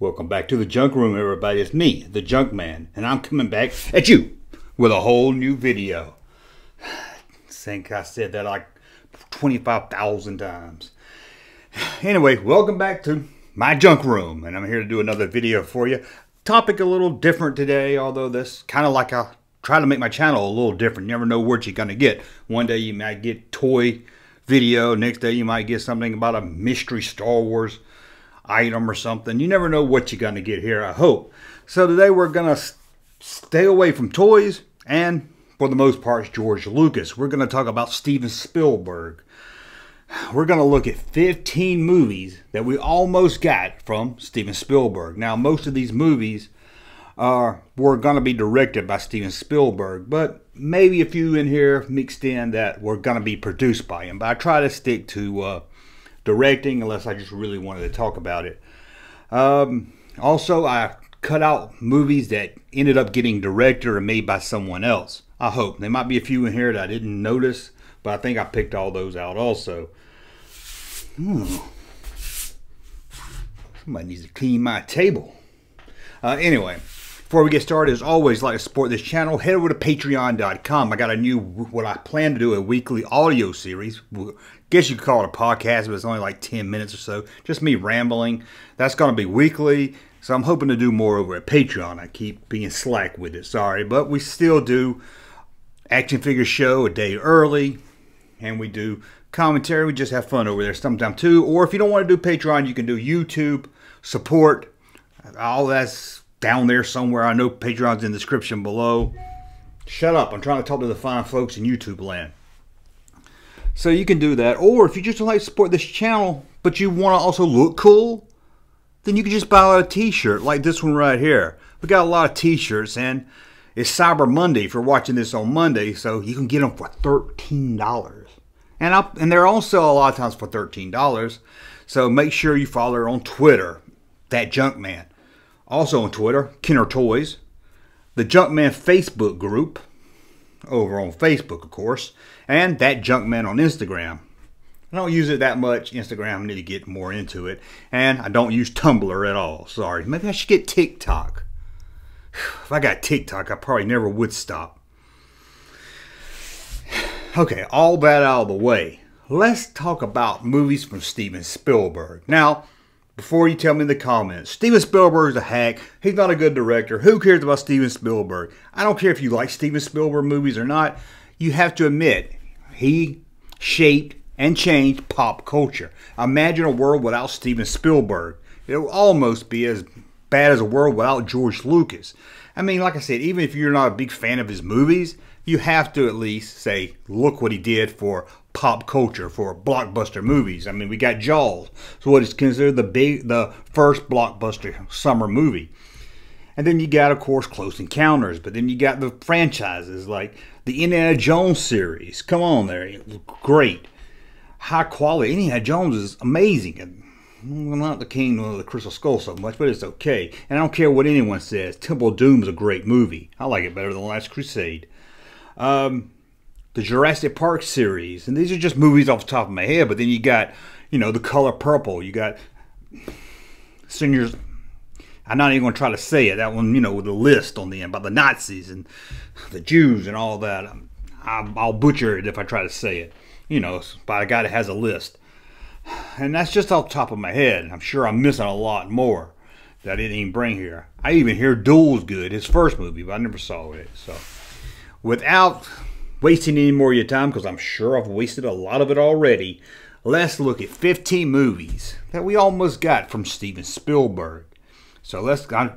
Welcome back to the Junk Room, everybody. It's me, the Junk Man, and I'm coming back at you with a whole new video. I think I said that like 25,000 times. Anyway, welcome back to my Junk Room, and I'm here to do another video for you. Topic a little different today, although that's kind of like I try to make my channel a little different. You never know what you're going to get. One day you might get toy video, next day you might get something about a mystery Star Wars item or something. You never know what you're going to get here, I hope. So today we're going to stay away from toys and, for the most part, George Lucas. We're going to talk about Steven Spielberg. We're going to look at 15 movies that we almost got from Steven Spielberg. Now, most of these movies were going to be directed by Steven Spielberg, but maybe a few in here mixed in that were going to be produced by him. But I try to stick to directing unless I just really wanted to talk about it. Also, I cut out movies that ended up getting directed or made by someone else. I hope. There might be a few in here that I didn't notice, but I think I picked all those out also. Somebody needs to clean my table. Anyway, before we get started, as always, like to support this channel, head over to patreon.com. I got a new, what I plan to do, a weekly audio series. I guess you could call it a podcast, but it's only like 10 minutes or so. Just me rambling. That's going to be weekly, so I'm hoping to do more over at Patreon. I keep being slack with it, sorry. But we still do action figure show a day early. And we do commentary. We just have fun over there sometime too. Or if you don't want to do Patreon, you can do YouTube support. All that's down there somewhere. I know Patreon's in the description below. Shut up. I'm trying to talk to the fine folks in YouTube land. So you can do that. Or if you just like to support this channel, but you want to also look cool, then you can just buy a t-shirt like this one right here. We got a lot of t-shirts, and it's Cyber Monday if you're watching this on Monday, so you can get them for $13. And they're on sale a lot of times for $13. So make sure you follow her on Twitter, That Junkman. Also on Twitter, Kenner Toys. The Junkman Facebook group, over on Facebook, of course. And That Junkman on Instagram. I don't use it that much. Instagram, I need to get more into it. And I don't use Tumblr at all. Sorry. Maybe I should get TikTok. If I got TikTok, I probably never would stop. Okay, all that out of the way. Let's talk about movies from Steven Spielberg. Now, before you tell me in the comments, Steven Spielberg's a hack. He's not a good director. Who cares about Steven Spielberg? I don't care if you like Steven Spielberg movies or not. You have to admit, he shaped and changed pop culture. Imagine a world without Steven Spielberg. It would almost be as bad as a world without George Lucas. I mean, like I said, even if you're not a big fan of his movies, you have to at least say, look what he did for pop culture, for blockbuster movies. I mean, we got Jaws, so what is considered the first blockbuster summer movie. And then you got, of course, Close Encounters, but then you got the franchises like the Indiana Jones series. Come on there, great. High quality. Indiana Jones is amazing. I'm not the King of the Crystal Skull so much, but it's okay. And I don't care what anyone says. Temple of Doom is a great movie. I like it better than The Last Crusade. The Jurassic Park series. And these are just movies off the top of my head. But then you got, you know, The Color Purple. You got Seniors. I'm not even going to try to say it. That one, you know, with the list on the end about the Nazis and the Jews and all that. I'll butcher it if I try to say it. You know, by a guy that has a list. And that's just off the top of my head. I'm sure I'm missing a lot more that I didn't even bring here. I even hear Duel's good, his first movie, but I never saw it. So, without wasting any more of your time, because I'm sure I've wasted a lot of it already, let's look at 15 movies that we almost got from Steven Spielberg. So,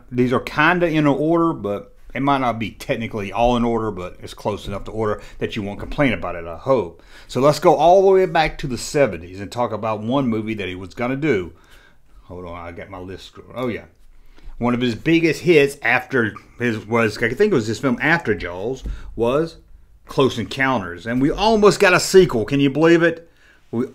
these are kind of in an order, but it might not be technically all in order, but it's close enough to order that you won't complain about it, I hope. So let's go all the way back to the 70s and talk about one movie that he was going to do. Hold on, I got my list. Oh, yeah. One of his biggest hits after his was, I think it was his film after Jaws, was Close Encounters. And we almost got a sequel. Can you believe it?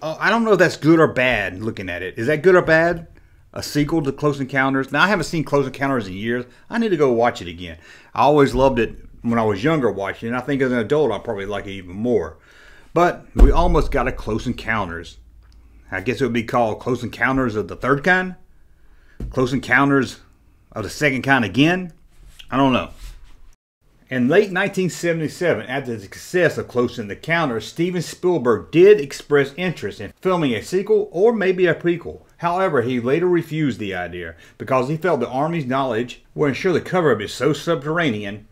I don't know if that's good or bad looking at it. Is that good or bad? A sequel to Close Encounters. Now, I haven't seen Close Encounters in years. I need to go watch it again. I always loved it when I was younger watching it. I think as an adult, I'll probably like it even more. But we almost got a Close Encounters. I guess it would be called Close Encounters of the Third Kind. Close Encounters of the Second Kind again? I don't know. In late 1977, after the success of Close Encounters, Steven Spielberg did express interest in filming a sequel or maybe a prequel. However, he later refused the idea because he felt the Army's knowledge would ensure the cover-up is so subterranean,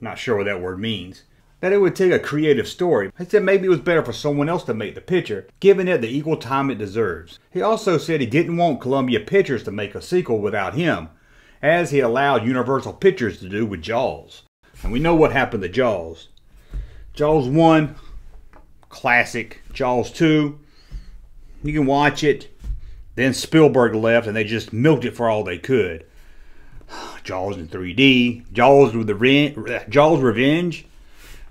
not sure what that word means, that it would take a creative story. He said maybe it was better for someone else to make the picture, giving it the equal time it deserves. He also said he didn't want Columbia Pictures to make a sequel without him, as he allowed Universal Pictures to do with Jaws. And we know what happened to Jaws. Jaws 1, classic. Jaws 2, you can watch it. Then Spielberg left and they just milked it for all they could. Jaws in 3D, Jaws with the Jaws Revenge,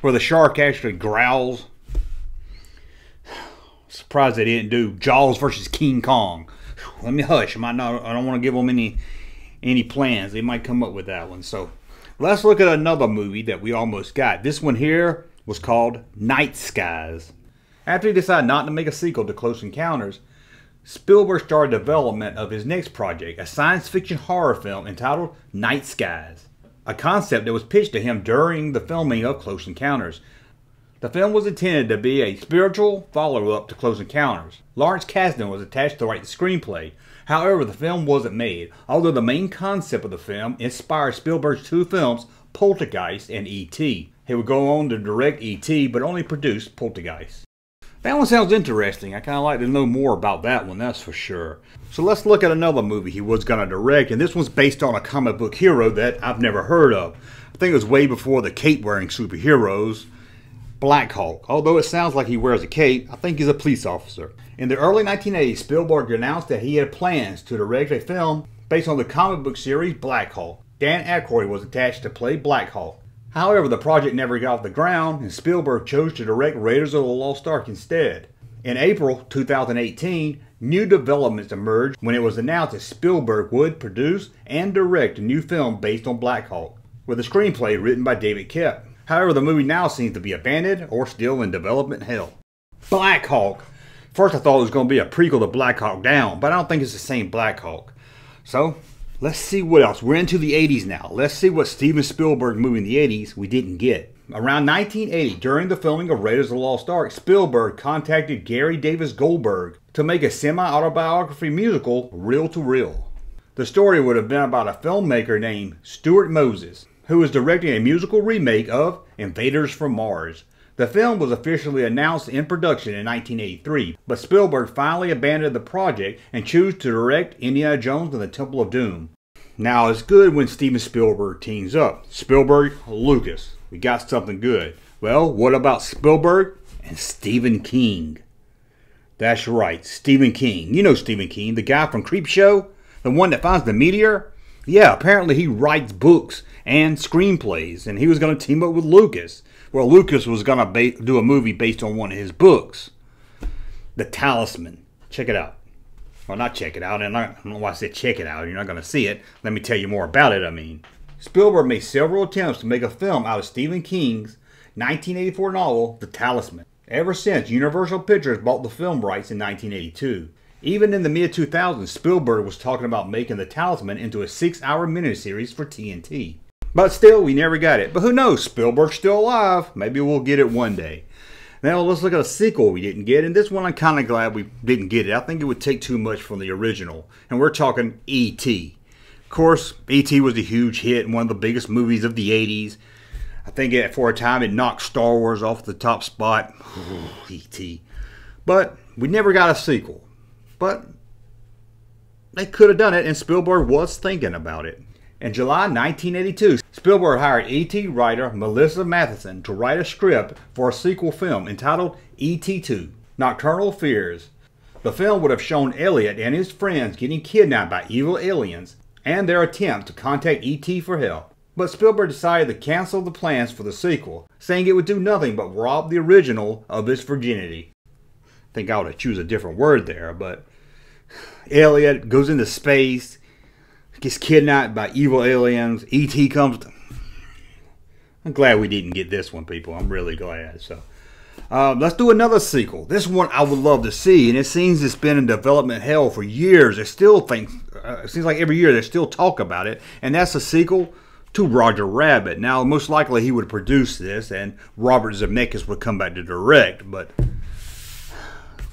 where the shark actually growls. Surprised they didn't do Jaws versus King Kong. Let me hush. I don't want to give them any plans. They might come up with that one. So let's look at another movie that we almost got. This one here was called Night Skies. After he decided not to make a sequel to Close Encounters, Spielberg started development of his next project, a science fiction horror film entitled Night Skies, a concept that was pitched to him during the filming of Close Encounters. The film was intended to be a spiritual follow-up to Close Encounters. Lawrence Kasdan was attached to write the screenplay. However, the film wasn't made, although the main concept of the film inspired Spielberg's two films, Poltergeist and E.T. He would go on to direct E.T., but only produced Poltergeist. That one sounds interesting. I kind of like to know more about that one, that's for sure. So let's look at another movie he was going to direct, and this one's based on a comic book hero that I've never heard of. I think it was way before the cape-wearing superheroes. Blackhawk. Although it sounds like he wears a cape, I think he's a police officer. In the early 1980s, Spielberg announced that he had plans to direct a film based on the comic book series Blackhawk. Dan Aykroyd was attached to play Blackhawk. However, the project never got off the ground and Spielberg chose to direct Raiders of the Lost Ark instead. In April 2018, new developments emerged when it was announced that Spielberg would produce and direct a new film based on Blackhawk, with a screenplay written by David Koepp. However, the movie now seems to be abandoned or still in development hell. Black Hawk. First I thought it was going to be a prequel to Black Hawk Down, but I don't think it's the same Black Hawk. So, let's see what else. We're into the 80s now. Let's see what Steven Spielberg movie in the 80s we didn't get. Around 1980, during the filming of Raiders of the Lost Ark, Spielberg contacted Gary Davis Goldberg to make a semi-autobiography musical, Real to Real. The story would have been about a filmmaker named Stuart Moses, who was directing a musical remake of Invaders from Mars. The film was officially announced in production in 1983, but Spielberg finally abandoned the project and chose to direct Indiana Jones and the Temple of Doom. Now, it's good when Steven Spielberg teams up. Spielberg, Lucas. We got something good. Well, what about Spielberg and Stephen King? That's right, Stephen King. You know Stephen King, the guy from Creepshow, the one that finds the meteor? Yeah, apparently he writes books and screenplays, and he was going to team up with Lucas. Well, Lucas was going to do a movie based on one of his books, The Talisman. Check it out. Well, not check it out. And I don't know why I said check it out. You're not going to see it. Let me tell you more about it, I mean. Spielberg made several attempts to make a film out of Stephen King's 1984 novel, The Talisman, ever since Universal Pictures bought the film rights in 1982. Even in the mid-2000s, Spielberg was talking about making The Talisman into a 6-hour miniseries for TNT. But still, we never got it. But who knows, Spielberg's still alive. Maybe we'll get it one day. Now, let's look at a sequel we didn't get. And this one, I'm kind of glad we didn't get it. I think it would take too much from the original. And we're talking E.T. Of course, E.T. was a huge hit and one of the biggest movies of the 80s. I think for a time, it knocked Star Wars off the top spot. E.T. But we never got a sequel. But they could have done it, and Spielberg was thinking about it. In July 1982, Spielberg hired E.T. writer Melissa Matheson to write a script for a sequel film entitled E.T. 2, Nocturnal Fears. The film would have shown Elliot and his friends getting kidnapped by evil aliens and their attempt to contact E.T. for help. But Spielberg decided to cancel the plans for the sequel, saying it would do nothing but rob the original of its virginity. I think I ought to choose a different word there, but Elliot goes into space, gets kidnapped by evil aliens, E.T. comes to... I'm glad we didn't get this one, people. I'm really glad. So, let's do another sequel. This one I would love to see, and it seems it's been in development hell for years. I still think it seems like every year there's still talk about it, and that's a sequel to Roger Rabbit. Now, most likely he would produce this, and Robert Zemeckis would come back to direct, but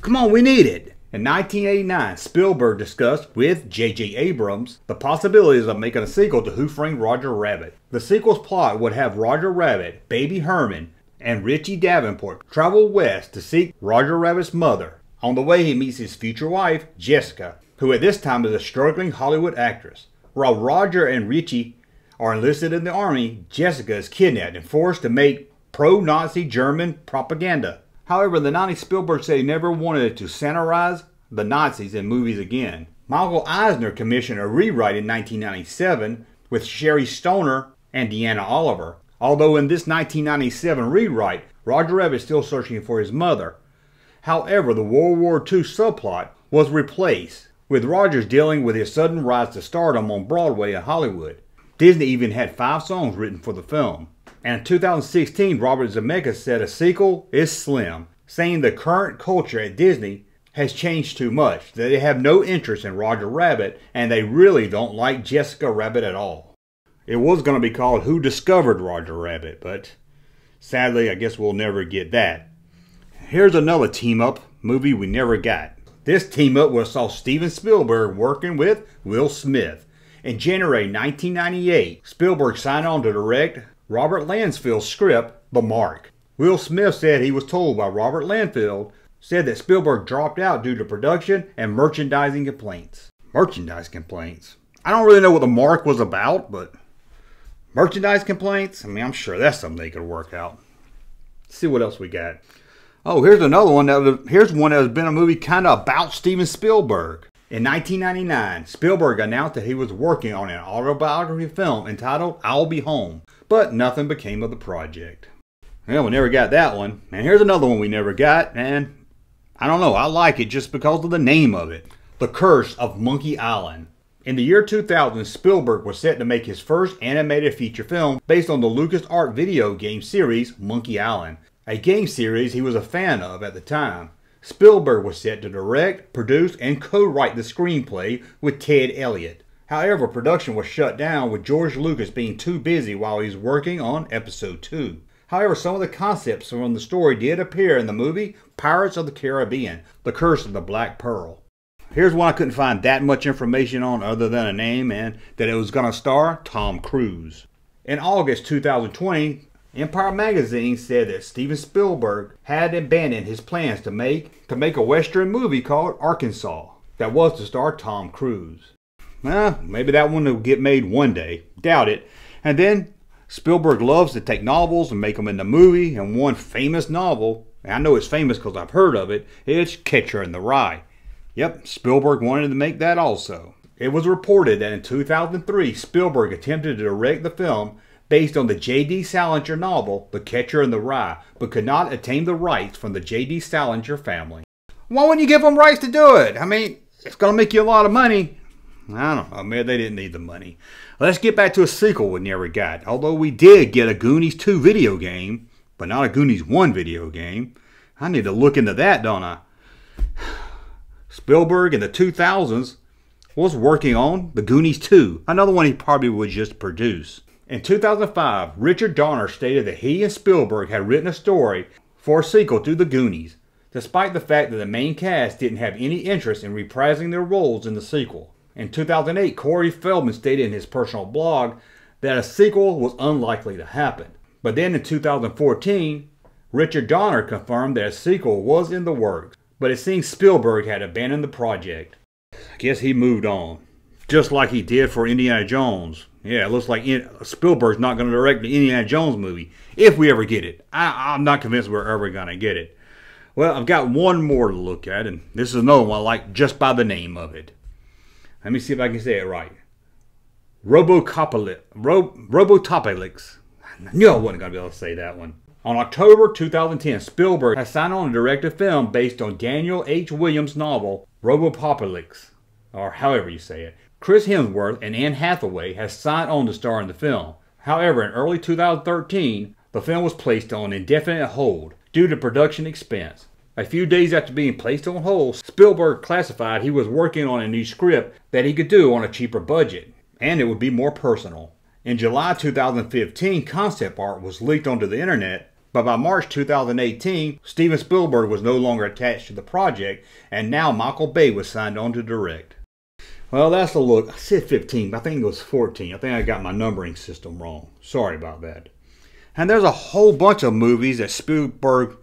come on, we need it. In 1989, Spielberg discussed with J.J. Abrams the possibilities of making a sequel to Who Framed Roger Rabbit. The sequel's plot would have Roger Rabbit, Baby Herman, and Richie Davenport travel west to seek Roger Rabbit's mother. On the way, he meets his future wife, Jessica, who at this time is a struggling Hollywood actress. While Roger and Richie are enlisted in the army, Jessica is kidnapped and forced to make pro-Nazi German propaganda. However, in the 90s, Spielberg said he never wanted to satirize the Nazis in movies again. Michael Eisner commissioned a rewrite in 1997 with Sherry Stoner and Deanna Oliver. Although in this 1997 rewrite, Roger Rabbit is still searching for his mother. However, the World War II subplot was replaced, with Rogers dealing with his sudden rise to stardom on Broadway and Hollywood. Disney even had 5 songs written for the film. And in 2016, Robert Zemeckis said a sequel is slim, saying the current culture at Disney has changed too much, that they have no interest in Roger Rabbit, and they really don't like Jessica Rabbit at all. It was going to be called Who Discovered Roger Rabbit, but sadly, I guess we'll never get that. Here's another team-up movie we never got. This team-up saw Steven Spielberg working with Will Smith. In January 1998, Spielberg signed on to direct Robert Lansfield's script, The Mark. Will Smith said he was told by Robert Lansfield, said that Spielberg dropped out due to production and merchandising complaints. Merchandise complaints? I don't really know what The Mark was about, but merchandise complaints? I mean, I'm sure that's something they could work out. Let's see what else we got. Oh, here's another one. Here's one that has been a movie kind of about Steven Spielberg. In 1999, Spielberg announced that he was working on an autobiography film entitled I'll Be Home, but nothing became of the project. Well, we never got that one. And here's another one we never got, and I don't know, I like it just because of the name of it. The Curse of Monkey Island. In the year 2000, Spielberg was set to make his first animated feature film based on the LucasArts video game series Monkey Island, a game series he was a fan of at the time. Spielberg was set to direct, produce, and co-write the screenplay with Ted Elliott. However, production was shut down with George Lucas being too busy while he was working on Episode 2. However, some of the concepts from the story did appear in the movie Pirates of the Caribbean, The Curse of the Black Pearl. Here's one I couldn't find that much information on other than a name and that it was going to star Tom Cruise. In August 2020, Empire magazine said that Steven Spielberg had abandoned his plans to make a Western movie called Arkansas that was to star Tom Cruise. Well, maybe that one will get made one day. Doubt it. And then Spielberg loves to take novels and make them into movie, and one famous novel, and I know it's famous because I've heard of it, is Catcher in the Rye. Yep, Spielberg wanted to make that also. It was reported that in 2003, Spielberg attempted to direct the film based on the J.D. Salinger novel, The Catcher in the Rye, but could not attain the rights from the J.D. Salinger family. Why wouldn't you give them rights to do it? I mean, it's going to make you a lot of money. I don't know. I mean, they didn't need the money. Let's get back to a sequel we never got. Although we did get a Goonies 2 video game, but not a Goonies 1 video game. I need to look into that, don't I? Spielberg in the 2000s was working on The Goonies 2, another one he probably would just produce. In 2005, Richard Donner stated that he and Spielberg had written a story for a sequel to The Goonies, despite the fact that the main cast didn't have any interest in reprising their roles in the sequel. In 2008, Corey Feldman stated in his personal blog that a sequel was unlikely to happen. But then in 2014, Richard Donner confirmed that a sequel was in the works, but it seems Spielberg had abandoned the project. I guess he moved on, just like he did for Indiana Jones. Yeah, it looks like Spielberg's not going to direct the Indiana Jones movie, if we ever get it. I'm not convinced we're ever going to get it. Well, I've got one more to look at, and this is another one I like just by the name of it. Let me see if I can say it right. Robopocalypse. Robopocalypse. I knew I wasn't going to be able to say that one. On October 2010, Spielberg has signed on to direct a film based on Daniel H. Williams' novel, Robopocalypse, or however you say it. Chris Hemsworth and Anne Hathaway has signed on to star in the film. However, in early 2013, the film was placed on indefinite hold due to production expense. A few days after being placed on hold, Spielberg classified he was working on a new script that he could do on a cheaper budget, and it would be more personal. In July 2015, concept art was leaked onto the internet, but by March 2018, Steven Spielberg was no longer attached to the project, and now Michael Bay was signed on to direct. Well, that's a look. I said 15, but I think it was 14. I think I got my numbering system wrong. Sorry about that. And there's a whole bunch of movies that Spielberg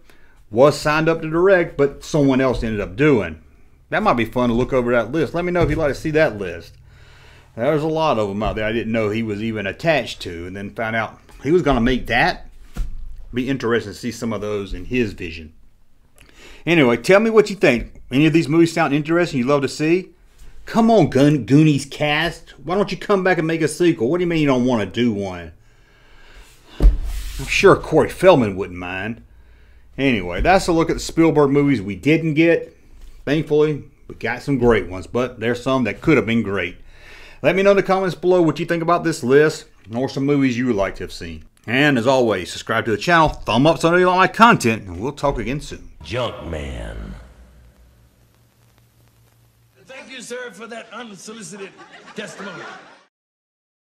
was signed up to direct, but someone else ended up doing. That might be fun to look over that list. Let me know if you'd like to see that list. There's a lot of them out there I didn't know he was even attached to, and then found out he was going to make that. Be interesting to see some of those in his vision. Anyway, tell me what you think. Any of these movies sound interesting you'd love to see? Come on, Goonies cast. Why don't you come back and make a sequel? What do you mean you don't want to do one? I'm sure Corey Feldman wouldn't mind. Anyway, that's a look at the Spielberg movies we didn't get. Thankfully, we got some great ones, but there's some that could have been great. Let me know in the comments below what you think about this list or some movies you would like to have seen. And as always, subscribe to the channel, thumb up so you like my content, and we'll talk again soon. Junkman. Thank you, sir, for that unsolicited testimony.